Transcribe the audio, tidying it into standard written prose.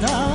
me.